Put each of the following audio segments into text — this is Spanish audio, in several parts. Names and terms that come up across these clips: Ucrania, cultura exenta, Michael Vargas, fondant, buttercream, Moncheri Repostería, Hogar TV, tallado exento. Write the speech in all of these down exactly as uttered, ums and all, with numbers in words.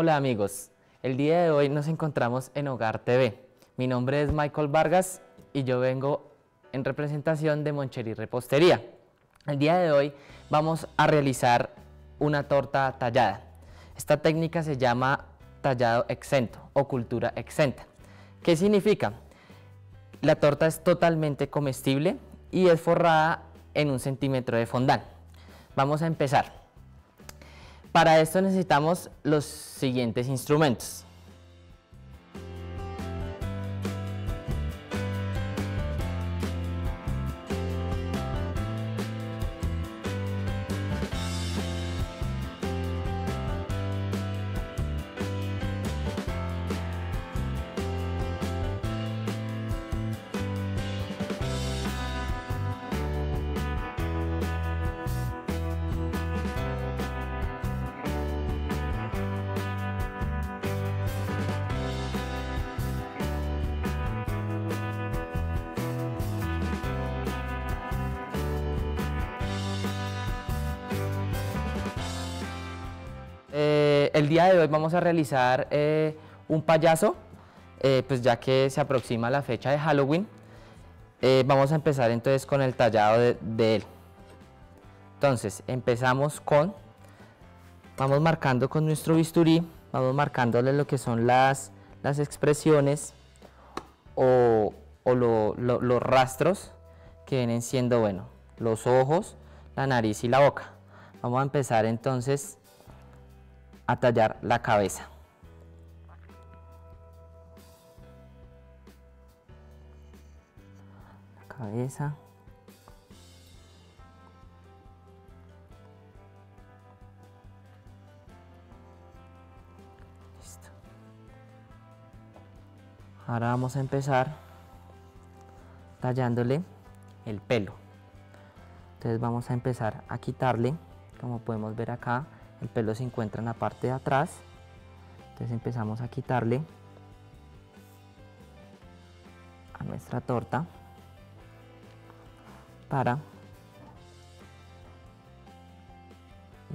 Hola amigos, el día de hoy nos encontramos en Hogar T V. Mi nombre es Michael Vargas y yo vengo en representación de Moncheri Repostería. El día de hoy vamos a realizar una torta tallada. Esta técnica se llama tallado exento o cultura exenta. ¿Qué significa? La torta es totalmente comestible y es forrada en un centímetro de fondant. Vamos a empezar. Para esto necesitamos los siguientes instrumentos. Eh, el día de hoy vamos a realizar eh, un payaso, eh, pues ya que se aproxima la fecha de Halloween. Eh, vamos a empezar entonces con el tallado de, de él. Entonces empezamos con, vamos marcando con nuestro bisturí, vamos marcándole lo que son las, las expresiones o, o lo, lo, los rastros que vienen siendo, bueno, los ojos, la nariz y la boca. Vamos a empezar entonces a tallar la cabeza. La cabeza. Listo. Ahora vamos a empezar tallándole el pelo. Entonces vamos a empezar a quitarle, como podemos ver acá, el pelo se encuentra en la parte de atrás, entonces empezamos a quitarle a nuestra torta para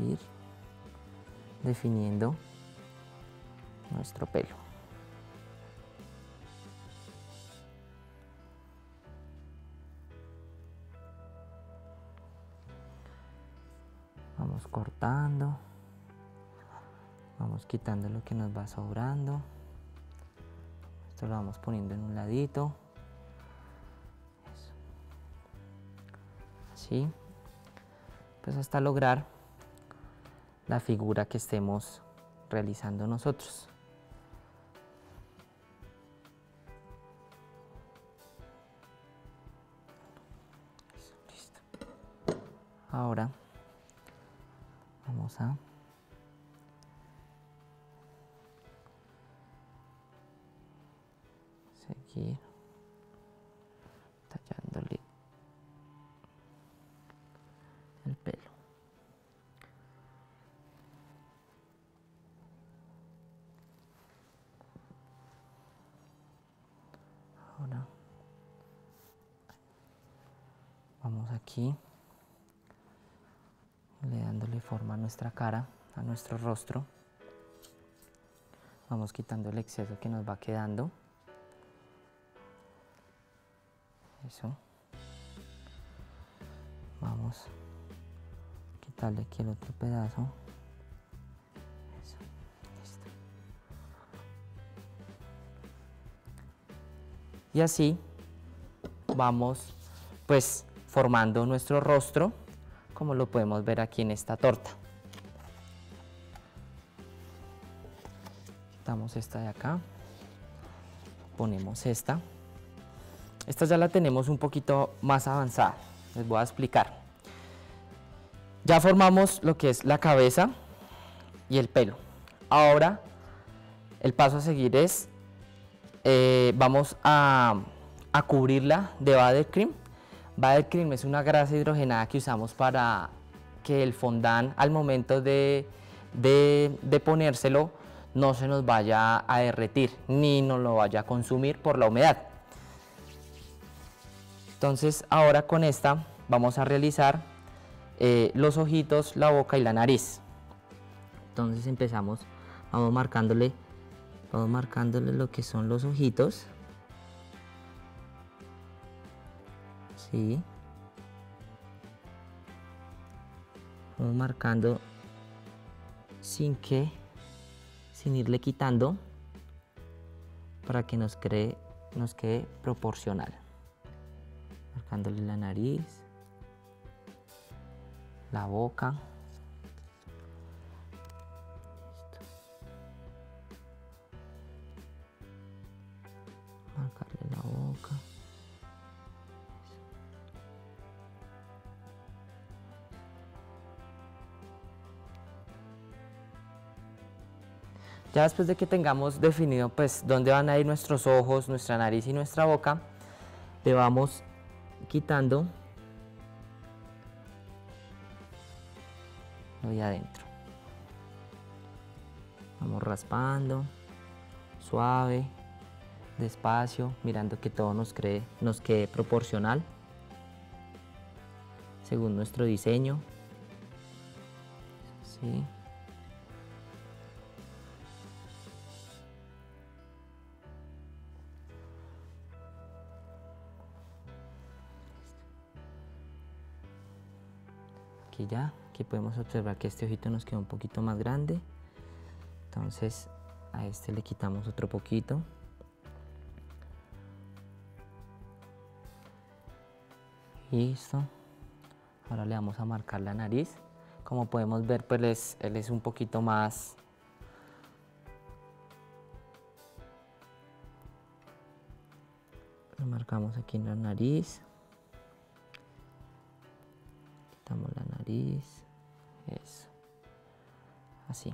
ir definiendo nuestro pelo. Vamos cortando. Vamos quitando lo que nos va sobrando. Esto lo vamos poniendo en un ladito. Eso. Así. Pues hasta lograr la figura que estemos realizando nosotros. Eso, listo. Ahora vamos a seguir tallándole el pelo. Ahora vamos aquí le dándole forma a nuestra cara, a nuestro rostro. Vamos quitando el exceso que nos va quedando. Eso. Vamos a quitarle aquí el otro pedazo. Eso. Listo. Y así vamos pues formando nuestro rostro, como lo podemos ver aquí en esta torta. Quitamos esta de acá, ponemos esta. Esta ya la tenemos un poquito más avanzada, les voy a explicar. Ya formamos lo que es la cabeza y el pelo. Ahora el paso a seguir es, eh, vamos a, a cubrirla de buttercream. Buttercream es una grasa hidrogenada que usamos para que el fondant al momento de, de, de ponérselo no se nos vaya a derretir ni nos lo vaya a consumir por la humedad. Entonces ahora con esta vamos a realizar eh, los ojitos, la boca y la nariz. Entonces empezamos vamos marcándole, vamos marcándole lo que son los ojitos. Sí. Vamos marcando sin que, sin irle quitando, para que nos cree, nos quede proporcional. Marcándole la nariz, la boca. Listo. Marcarle la boca. Ya después de que tengamos definido pues dónde van a ir nuestros ojos, nuestra nariz y nuestra boca, le vamos quitando lo de adentro. Vamos raspando, suave, despacio, mirando que todo nos, cree, nos quede proporcional según nuestro diseño. Sí. Aquí ya, aquí podemos observar que este ojito nos queda un poquito más grande, entonces a este le quitamos otro poquito. Listo, ahora le vamos a marcar la nariz. Como podemos ver, pues es, él es un poquito más, lo marcamos aquí en la nariz. Quitamos la nariz, eso, así.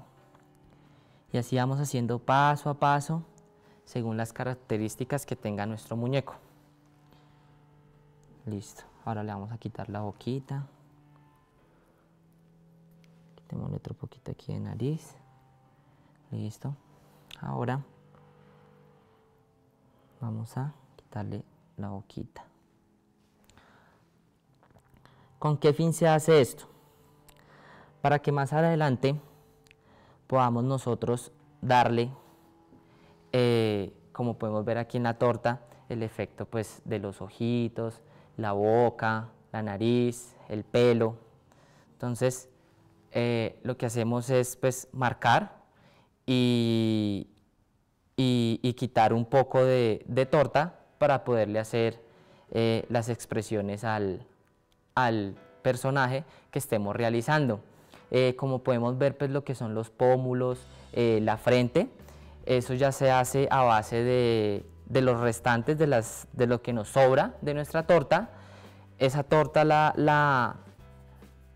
Y así vamos haciendo paso a paso, según las características que tenga nuestro muñeco. Listo, ahora le vamos a quitar la boquita. Quitémosle otro poquito aquí de nariz. Listo, ahora vamos a quitarle la boquita. ¿Con qué fin se hace esto? Para que más adelante podamos nosotros darle, eh, como podemos ver aquí en la torta, el efecto pues, de los ojitos, la boca, la nariz, el pelo. Entonces, eh, lo que hacemos es pues, marcar y, y, y quitar un poco de, de torta para poderle hacer eh, las expresiones al... al personaje que estemos realizando. Eh, como podemos ver, pues lo que son los pómulos, eh, la frente, eso ya se hace a base de, de los restantes, de, las, de lo que nos sobra de nuestra torta. Esa torta la, la,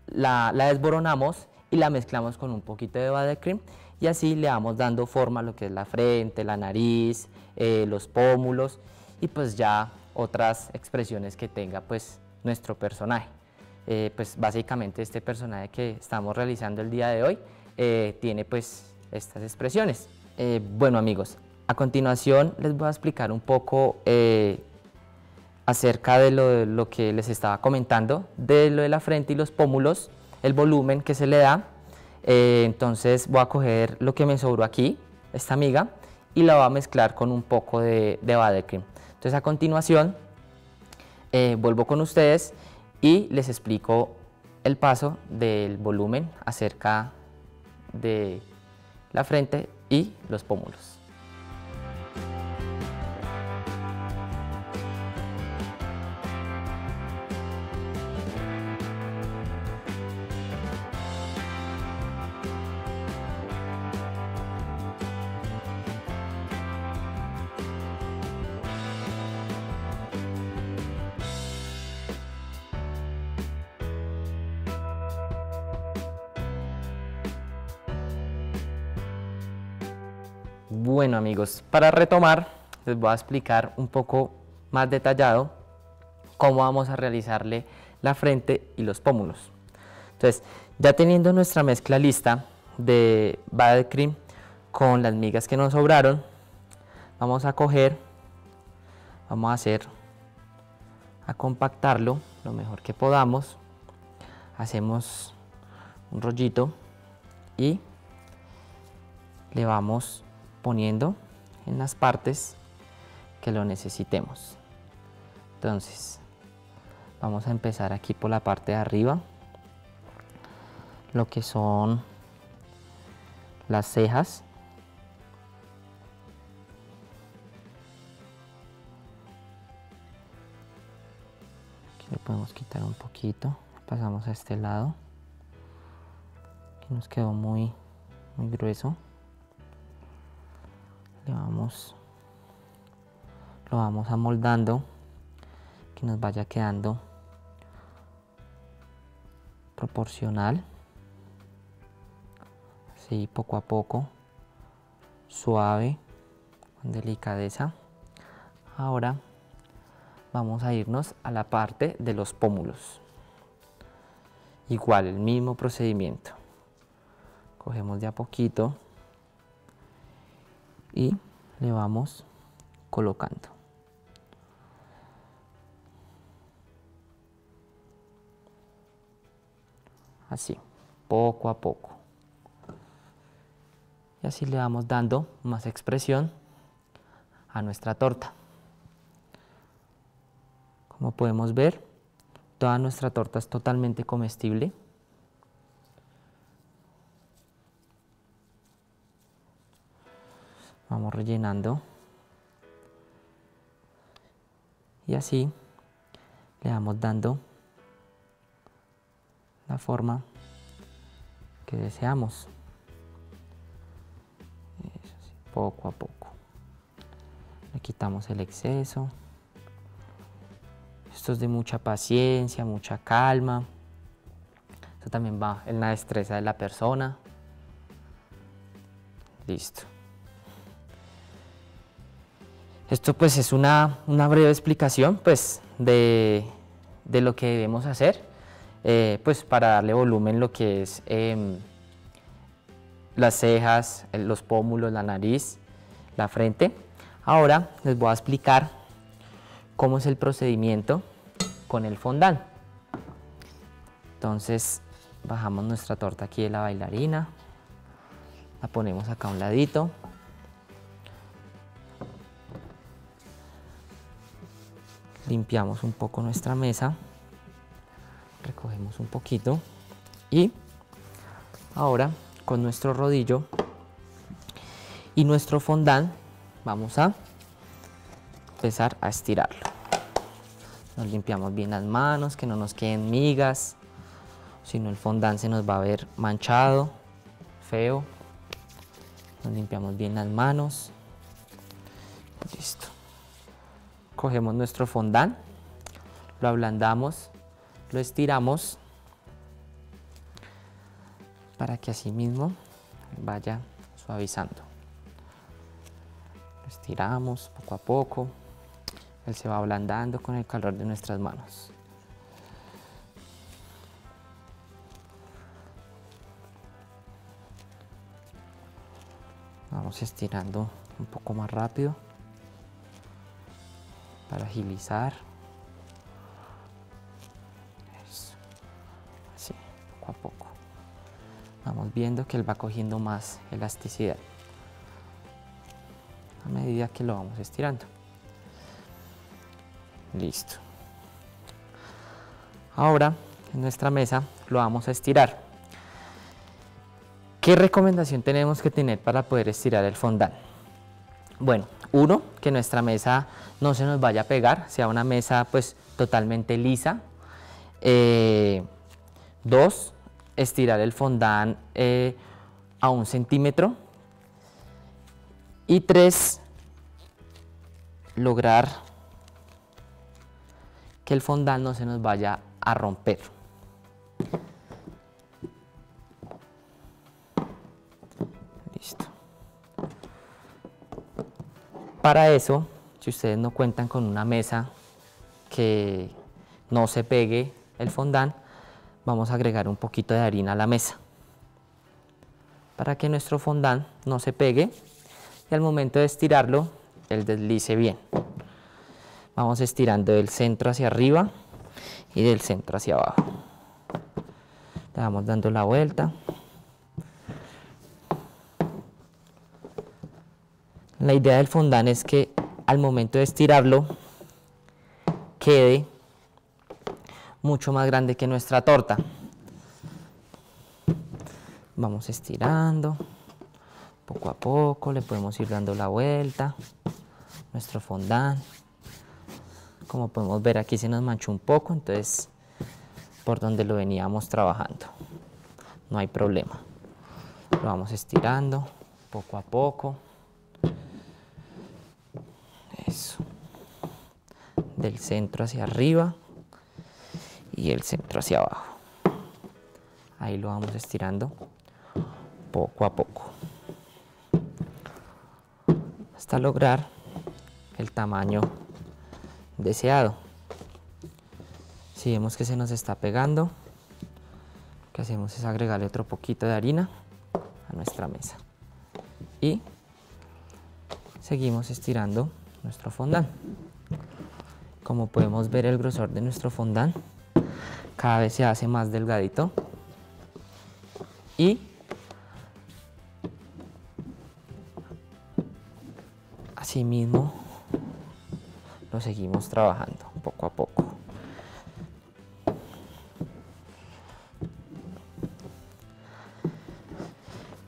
la, la desboronamos y la mezclamos con un poquito de buttercream y así le vamos dando forma a lo que es la frente, la nariz, eh, los pómulos y pues ya otras expresiones que tenga pues nuestro personaje. Eh, pues básicamente este personaje que estamos realizando el día de hoy eh, tiene pues estas expresiones. Eh, bueno amigos, a continuación les voy a explicar un poco eh, acerca de lo, de lo que les estaba comentando, de lo de la frente y los pómulos, el volumen que se le da. Eh, entonces voy a coger lo que me sobró aquí, esta miga, y la voy a mezclar con un poco de, de buttercream. Entonces a continuación Eh, vuelvo con ustedes y les explico el paso del volumen acerca de la frente y los pómulos. Bueno amigos, para retomar les voy a explicar un poco más detallado cómo vamos a realizarle la frente y los pómulos. Entonces, ya teniendo nuestra mezcla lista de buttercream con las migas que nos sobraron, vamos a coger, vamos a hacer, a compactarlo lo mejor que podamos. Hacemos un rollito y le vamos poniendo en las partes que lo necesitemos. Entonces vamos a empezar aquí por la parte de arriba, lo que son las cejas. Aquí le podemos quitar un poquito, pasamos a este lado, que nos quedó muy, muy grueso. Le vamos, lo vamos amoldando, que nos vaya quedando proporcional. Así, poco a poco, suave, con delicadeza. Ahora vamos a irnos a la parte de los pómulos. Igual, el mismo procedimiento. Cogemos de a poquito y le vamos colocando. Así, poco a poco. Y así le vamos dando más expresión a nuestra torta. Como podemos ver, toda nuestra torta es totalmente comestible. Vamos rellenando. Y así le vamos dando la forma que deseamos. Eso sí, poco a poco. Le quitamos el exceso. Esto es de mucha paciencia, mucha calma. Esto también va en la destreza de la persona. Listo. Esto pues es una, una breve explicación pues de, de lo que debemos hacer eh, pues para darle volumen lo que es eh, las cejas, los pómulos, la nariz, la frente. Ahora les voy a explicar cómo es el procedimiento con el fondant. Entonces bajamos nuestra torta aquí de la bailarina, la ponemos acá a un ladito. Limpiamos un poco nuestra mesa, recogemos un poquito y ahora con nuestro rodillo y nuestro fondant vamos a empezar a estirarlo. Nos limpiamos bien las manos, que no nos queden migas, si no el fondant se nos va a ver manchado, feo. Nos limpiamos bien las manos. Listo. Cogemos nuestro fondant, lo ablandamos, lo estiramos para que así mismo vaya suavizando. Lo estiramos poco a poco, él se va ablandando con el calor de nuestras manos. Vamos estirando un poco más rápido, para agilizar. Eso. Así, poco a poco. Vamos viendo que él va cogiendo más elasticidad a medida que lo vamos estirando. Listo. Ahora en nuestra mesa lo vamos a estirar. ¿Qué recomendación tenemos que tener para poder estirar el fondant? Bueno, uno, que nuestra mesa no se nos vaya a pegar, sea una mesa pues totalmente lisa. Eh, dos, estirar el fondant eh, a un centímetro. Y tres, lograr que el fondant no se nos vaya a romper. Listo. Para eso, si ustedes no cuentan con una mesa que no se pegue el fondant, vamos a agregar un poquito de harina a la mesa para que nuestro fondant no se pegue y al momento de estirarlo, él deslice bien. Vamos estirando del centro hacia arriba y del centro hacia abajo. Le vamos dando la vuelta. La idea del fondant es que al momento de estirarlo quede mucho más grande que nuestra torta. Vamos estirando poco a poco, le podemos ir dando la vuelta. Nuestro fondant, como podemos ver, aquí se nos manchó un poco, entonces por donde lo veníamos trabajando, no hay problema. Lo vamos estirando poco a poco. Eso. Del centro hacia arriba y el centro hacia abajo. Ahí lo vamos estirando poco a poco, hasta lograr el tamaño deseado. Si vemos que se nos está pegando, lo que hacemos es agregarle otro poquito de harina a nuestra mesa y seguimos estirando nuestro fondant. Como podemos ver, el grosor de nuestro fondant cada vez se hace más delgadito y asimismo lo seguimos trabajando poco a poco.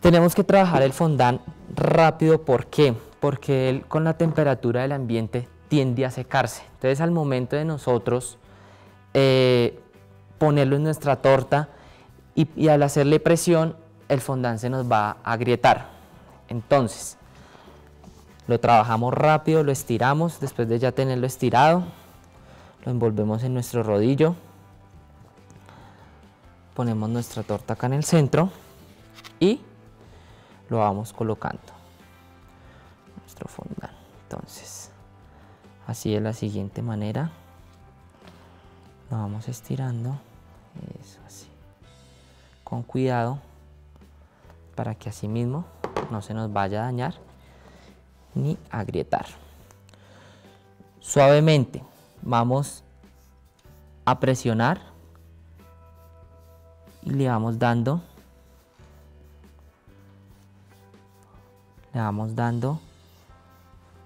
Tenemos que trabajar el fondant rápido. ¿Por qué? Porque él, con la temperatura del ambiente, tiende a secarse. Entonces, al momento de nosotros eh, ponerlo en nuestra torta y, y al hacerle presión, el fondant se nos va a agrietar. Entonces, lo trabajamos rápido, lo estiramos. Después de ya tenerlo estirado, lo envolvemos en nuestro rodillo, ponemos nuestra torta acá en el centro y lo vamos colocando, nuestro fondant. Entonces, así, de la siguiente manera, lo vamos estirando, eso, así, con cuidado, para que así mismo no se nos vaya a dañar ni agrietar. Suavemente vamos a presionar y le vamos dando le vamos dando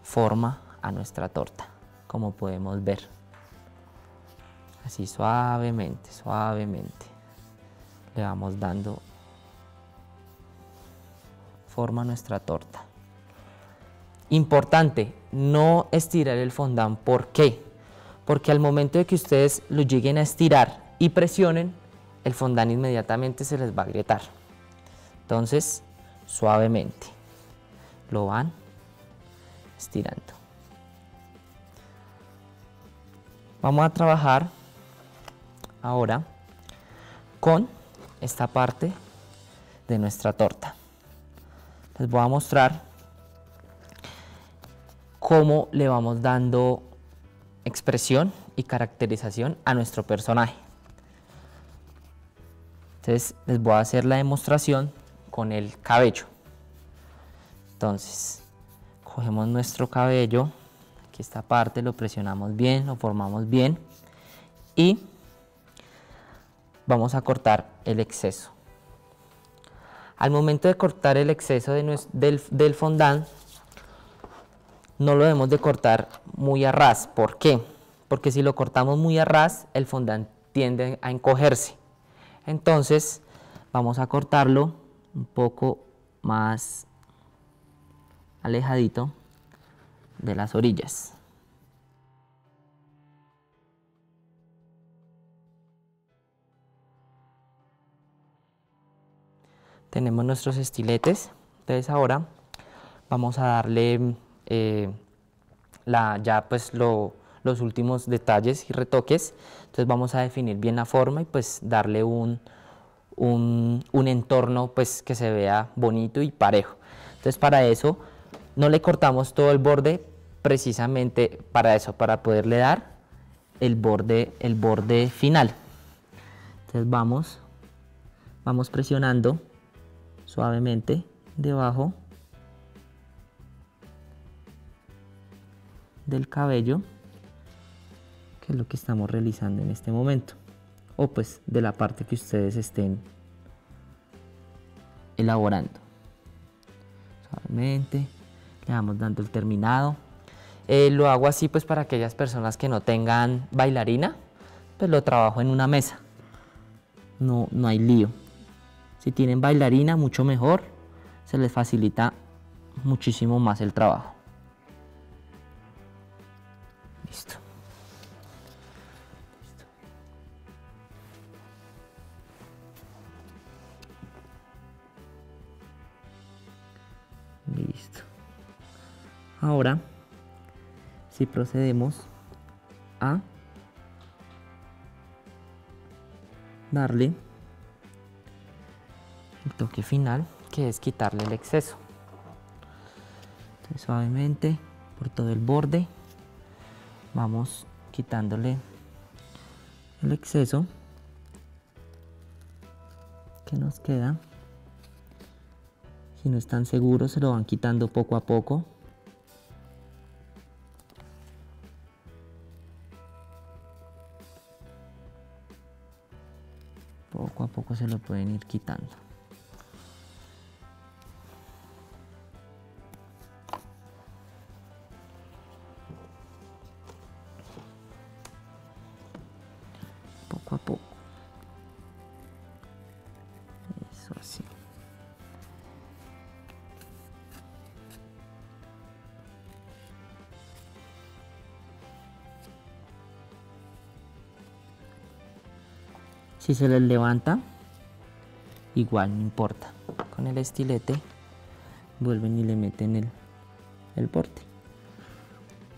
forma a nuestra torta, como podemos ver, así suavemente, suavemente le vamos dando forma a nuestra torta. Importante, no estirar el fondant. ¿Por qué? Porque al momento de que ustedes lo lleguen a estirar y presionen, el fondant inmediatamente se les va a agrietar. Entonces, suavemente lo van estirando. Vamos a trabajar ahora con esta parte de nuestra torta. Les voy a mostrar cómo le vamos dando expresión y caracterización a nuestro personaje. Entonces, les voy a hacer la demostración con el cabello. Entonces, cogemos nuestro cabello, aquí esta parte, lo presionamos bien, lo formamos bien y vamos a cortar el exceso. Al momento de cortar el exceso de nuestro, del, del fondant, no lo debemos de cortar muy a ras. ¿Por qué? Porque si lo cortamos muy a ras, el fondant tiende a encogerse. Entonces, vamos a cortarlo un poco más alejadito de las orillas. Tenemos nuestros estiletes, entonces ahora vamos a darle Eh, la, ya pues lo, los últimos detalles y retoques. Entonces vamos a definir bien la forma y pues darle un, un, un entorno pues que se vea bonito y parejo. Entonces, para eso no le cortamos todo el borde, precisamente para eso, para poderle dar el borde, el borde final. Entonces vamos, vamos presionando suavemente debajo del cabello, que es lo que estamos realizando en este momento, o pues de la parte que ustedes estén elaborando. Suavemente le le vamos dando el terminado. Eh, lo hago así pues para aquellas personas que no tengan bailarina, pues lo trabajo en una mesa, no, no hay lío. Si tienen bailarina mucho mejor, se les facilita muchísimo más el trabajo. Listo. Listo. Ahora, si procedemos a darle el toque final, que es quitarle el exceso. Entonces, suavemente por todo el borde vamos quitándole el exceso que nos queda. Si no están seguros, se lo van quitando poco a poco. Poco a poco se lo pueden ir quitando. Poco a poco. Eso así. Si se les levanta, igual no importa. Con el estilete vuelven y le meten el, el borde.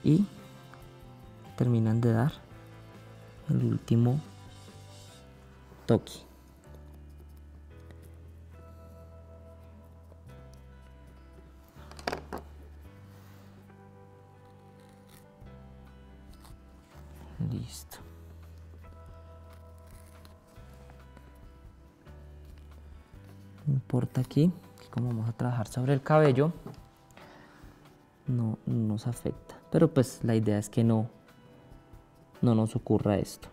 Y terminan de dar el último toque. Listo. No importa aquí, como vamos a trabajar sobre el cabello, no, no nos afecta. Pero pues la idea es que no, no nos ocurra esto.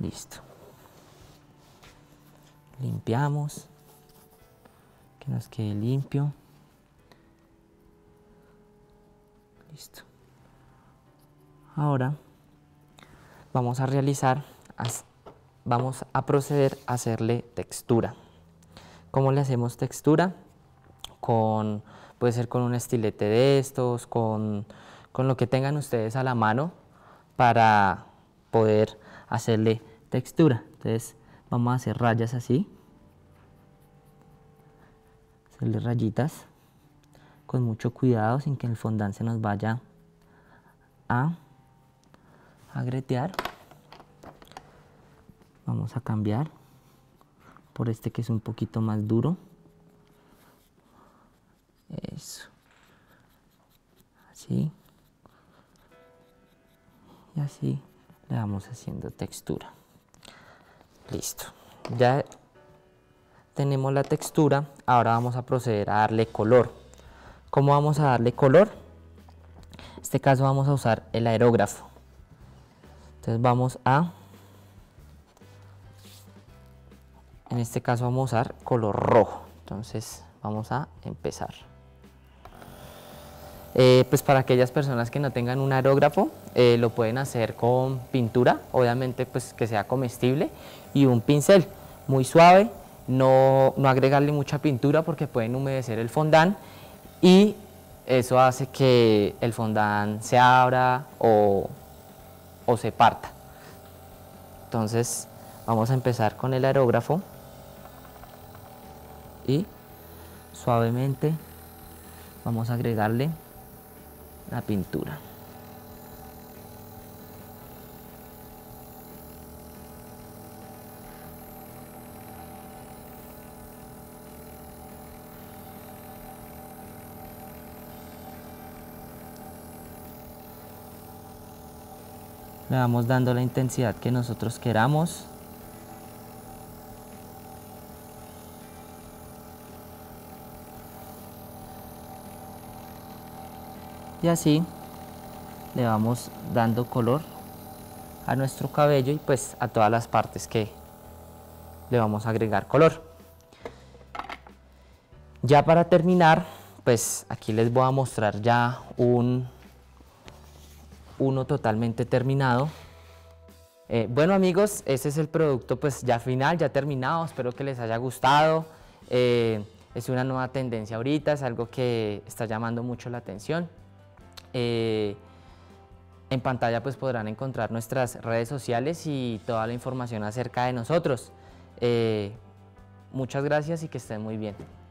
Listo. Limpiamos, que nos quede limpio. Listo. Ahora vamos a realizar, vamos a proceder a hacerle textura. ¿Cómo le hacemos textura? Con, puede ser con un estilete de estos, con, con lo que tengan ustedes a la mano para poder hacerle textura. Entonces vamos a hacer rayas así, hacerle rayitas con mucho cuidado sin que el fondant se nos vaya a agretear. Vamos a cambiar por este que es un poquito más duro. Eso. Así. Y así le vamos haciendo textura. Listo. Ya tenemos la textura. Ahora vamos a proceder a darle color. ¿Cómo vamos a darle color? En este caso vamos a usar el aerógrafo. Entonces vamos a, en este caso vamos a usar color rojo. Entonces vamos a empezar. Eh, pues para aquellas personas que no tengan un aerógrafo, eh, lo pueden hacer con pintura, obviamente pues que sea comestible, y un pincel muy suave, no, no agregarle mucha pintura porque pueden humedecer el fondant y eso hace que el fondant se abra o... o se parta. Entonces vamos a empezar con el aerógrafo y suavemente vamos a agregarle la pintura. Le vamos dando la intensidad que nosotros queramos. Y así le vamos dando color a nuestro cabello y pues a todas las partes que, le vamos a agregar color. Ya para terminar, pues aquí les voy a mostrar ya un uno totalmente terminado. Eh, bueno amigos, ese es el producto pues ya final, ya terminado. Espero que les haya gustado. Eh, es una nueva tendencia ahorita, es algo que está llamando mucho la atención. Eh, en pantalla pues podrán encontrar nuestras redes sociales y toda la información acerca de nosotros. Eh, muchas gracias y que estén muy bien.